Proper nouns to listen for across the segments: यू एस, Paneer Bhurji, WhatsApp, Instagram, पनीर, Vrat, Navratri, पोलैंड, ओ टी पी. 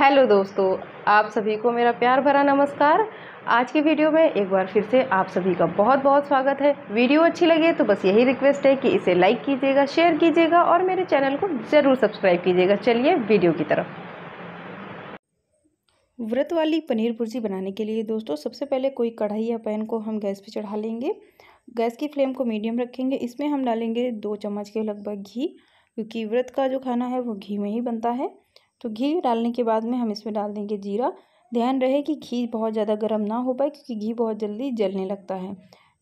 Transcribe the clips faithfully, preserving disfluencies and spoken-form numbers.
Hello दोस्तों, आप सभी को मेरा प्यार भरा नमस्कार। आज की वीडियो में एक बार फिर से आप सभी का बहुत बहुत स्वागत है। वीडियो अच्छी लगे तो बस यही रिक्वेस्ट है कि इसे लाइक कीजिएगा, शेयर कीजिएगा और मेरे चैनल को ज़रूर सब्सक्राइब कीजिएगा। चलिए वीडियो की तरफ। व्रत वाली पनीर भुर्जी बनाने के लिए दोस्तों सबसे पहले कोई कढ़ाई या पैन को हम गैस पर चढ़ा लेंगे। गैस की फ्लेम को मीडियम रखेंगे। इसमें हम डालेंगे दो चम्मच के लगभग घी, क्योंकि व्रत का जो खाना है वो घी में ही बनता है। तो घी डालने के बाद में हम इसमें डाल देंगे जीरा। ध्यान रहे कि घी बहुत ज़्यादा गर्म ना हो पाए, क्योंकि घी बहुत जल्दी जलने लगता है।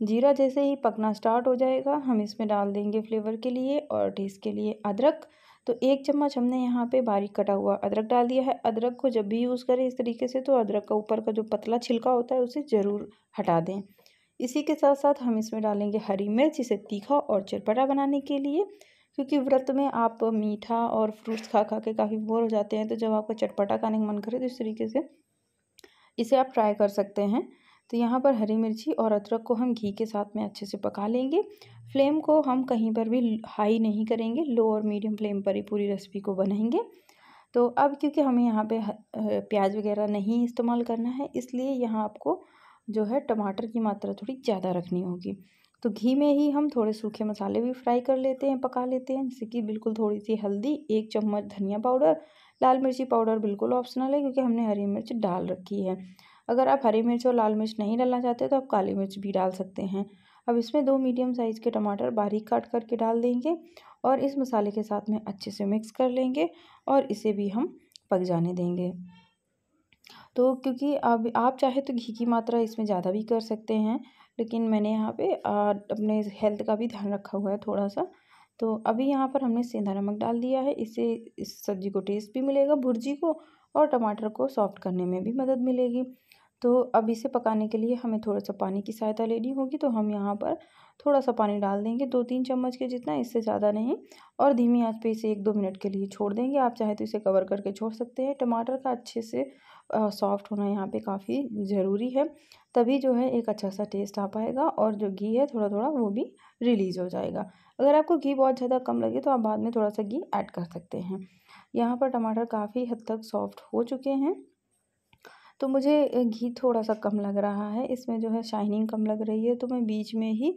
जीरा जैसे ही पकना स्टार्ट हो जाएगा हम इसमें डाल देंगे फ्लेवर के लिए और टेस्ट के लिए अदरक। तो एक चम्मच हमने यहाँ पे बारीक कटा हुआ अदरक डाल दिया है। अदरक को जब भी यूज़ करें इस तरीके से तो अदरक का ऊपर का जो पतला छिलका होता है उसे ज़रूर हटा दें। इसी के साथ साथ हम इसमें डालेंगे हरी मिर्च, इसे तीखा और चटपटा बनाने के लिए, क्योंकि व्रत में आप मीठा और फ्रूट्स खा खा के काफ़ी बोर हो जाते हैं। तो जब आपको चटपटा खाने का मन करे तो इस तरीके से इसे आप ट्राई कर सकते हैं। तो यहाँ पर हरी मिर्ची और अदरक को हम घी के साथ में अच्छे से पका लेंगे। फ्लेम को हम कहीं पर भी हाई नहीं करेंगे, लो और मीडियम फ्लेम पर ही पूरी रेसिपी को बनाएंगे। तो अब क्योंकि हमें यहाँ पे प्याज वगैरह नहीं इस्तेमाल करना है, इसलिए यहाँ आपको जो है टमाटर की मात्रा थोड़ी ज़्यादा रखनी होगी। तो घी में ही हम थोड़े सूखे मसाले भी फ्राई कर लेते हैं, पका लेते हैं, जैसे कि बिल्कुल थोड़ी सी हल्दी, एक चम्मच धनिया पाउडर। लाल मिर्ची पाउडर बिल्कुल ऑप्शनल है, क्योंकि हमने हरी मिर्च डाल रखी है। अगर आप हरी मिर्च और लाल मिर्च नहीं डालना चाहते तो आप काली मिर्च भी डाल सकते हैं। अब इसमें दो मीडियम साइज़ के टमाटर बारीक काट करके डाल देंगे और इस मसाले के साथ में अच्छे से मिक्स कर लेंगे और इसे भी हम पक जाने देंगे। तो क्योंकि अब आप चाहे तो घी की मात्रा इसमें ज़्यादा भी कर सकते हैं, लेकिन मैंने यहाँ पे आ, अपने हेल्थ का भी ध्यान रखा हुआ है थोड़ा सा। तो अभी यहाँ पर हमने सेंधा नमक डाल दिया है। इससे इस सब्ज़ी को टेस्ट भी मिलेगा, भुर्जी को, और टमाटर को सॉफ्ट करने में भी मदद मिलेगी। तो अब इसे पकाने के लिए हमें थोड़ा सा पानी की सहायता लेनी होगी। तो हम यहाँ पर थोड़ा सा पानी डाल देंगे, दो तीन चम्मच के जितना, इससे ज़्यादा नहीं, और धीमी आंच पे इसे एक दो मिनट के लिए छोड़ देंगे। आप चाहे तो इसे कवर करके छोड़ सकते हैं। टमाटर का अच्छे से सॉफ्ट होना यहाँ पे काफ़ी ज़रूरी है, तभी जो है एक अच्छा सा टेस्ट आ पाएगा और जो घी है थोड़ा थोड़ा वो भी रिलीज़ हो जाएगा। अगर आपको घी बहुत ज़्यादा कम लगे तो आप बाद में थोड़ा सा घी ऐड कर सकते हैं। यहाँ पर टमाटर काफ़ी हद तक सॉफ्ट हो चुके हैं। तो मुझे घी थोड़ा सा कम लग रहा है, इसमें जो है शाइनिंग कम लग रही है, तो मैं बीच में ही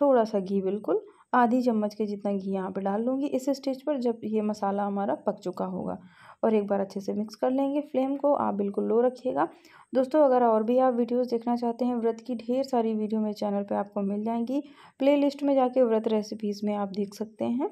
थोड़ा सा घी, बिल्कुल आधी चम्मच के जितना घी यहाँ पे डाल लूँगी। इस स्टेज पर जब ये मसाला हमारा पक चुका होगा और एक बार अच्छे से मिक्स कर लेंगे। फ्लेम को आप बिल्कुल लो रखिएगा। दोस्तों अगर और भी आप वीडियोस देखना चाहते हैं व्रत की, ढेर सारी वीडियो मेरे चैनल पे आपको मिल जाएंगी। प्लेलिस्ट में जाके व्रत रेसिपीज़ में आप देख सकते हैं।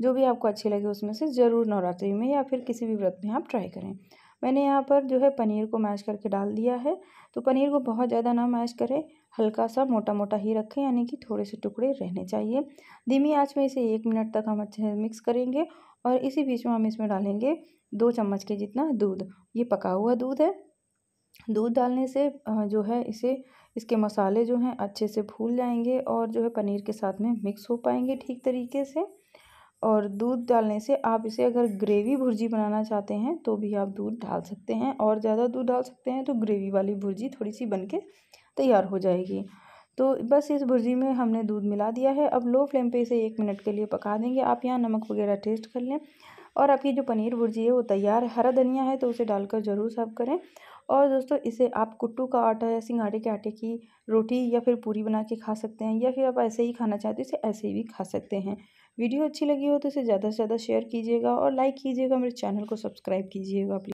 जो भी आपको अच्छी लगे उसमें से ज़रूर नवरात्रि में या फिर किसी भी व्रत में आप ट्राई करें। मैंने यहाँ पर जो है पनीर को मैश करके डाल दिया है। तो पनीर को बहुत ज़्यादा ना मैश करें, हल्का सा मोटा मोटा ही रखें, यानी कि थोड़े से टुकड़े रहने चाहिए। धीमी आंच में इसे एक मिनट तक हम अच्छे से मिक्स करेंगे और इसी बीच में हम इसमें डालेंगे दो चम्मच के जितना दूध। ये पका हुआ दूध है। दूध डालने से जो है इसे इसके मसाले जो हैं अच्छे से भून जाएंगे और जो है पनीर के साथ में मिक्स हो पाएंगे ठीक तरीके से। और दूध डालने से आप इसे अगर ग्रेवी भुर्जी बनाना चाहते हैं तो भी आप दूध डाल सकते हैं, और ज़्यादा दूध डाल सकते हैं तो ग्रेवी वाली भुर्जी थोड़ी सी बनके तैयार हो जाएगी। तो बस इस भुर्जी में हमने दूध मिला दिया है। अब लो फ्लेम पे इसे एक मिनट के लिए पका देंगे। आप यहाँ नमक वगैरह टेस्ट कर लें और आपकी जो पनीर भुर्जी है वो तैयार है। हरा धनिया है तो उसे डालकर ज़रूर सर्व करें। और दोस्तों इसे आप कुट्टू का आटा या सिंघाड़े के आटे की रोटी या फिर पूरी बना के खा सकते हैं, या फिर आप ऐसे ही खाना चाहते हो इसे ऐसे ही भी खा सकते हैं। वीडियो अच्छी लगी हो तो इसे ज़्यादा से ज़्यादा शेयर कीजिएगा और लाइक कीजिएगा। मेरे चैनल को सब्सक्राइब कीजिएगा प्लीज़।